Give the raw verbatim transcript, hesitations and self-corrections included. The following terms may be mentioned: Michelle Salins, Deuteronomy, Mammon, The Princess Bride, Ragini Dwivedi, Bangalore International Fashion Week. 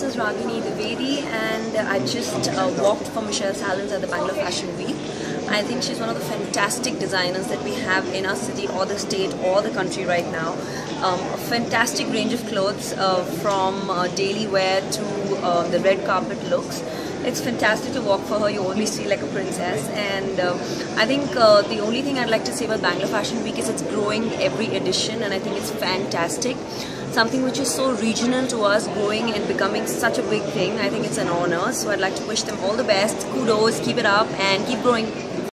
this is Ragini Dwivedi, and I just uh, walked for Michelle Salins at the Bangalore Fashion Week. I think she's one of the fantastic designers that we have in our city or the state or the country right now. Um, a fantastic range of clothes uh, from uh, daily wear to uh, the red carpet looks. It's fantastic to walk for her. You always feel like a princess, and uh, I think uh, the only thing I'd like to say about Bangalore Fashion Week is it's growing every edition, and I think it's fantastic. Something which is so regional to us, growing and becoming such a big thing. I think it's an honor, so I'd like to wish them all the best. Kudos, keep it up and keep growing.